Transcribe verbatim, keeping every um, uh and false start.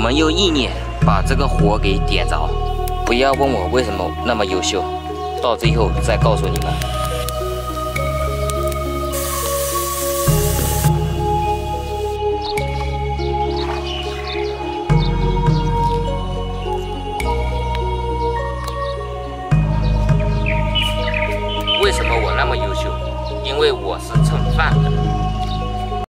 们用意念把这个火给点着。不要问我为什么那么优秀，到最后再告诉你们。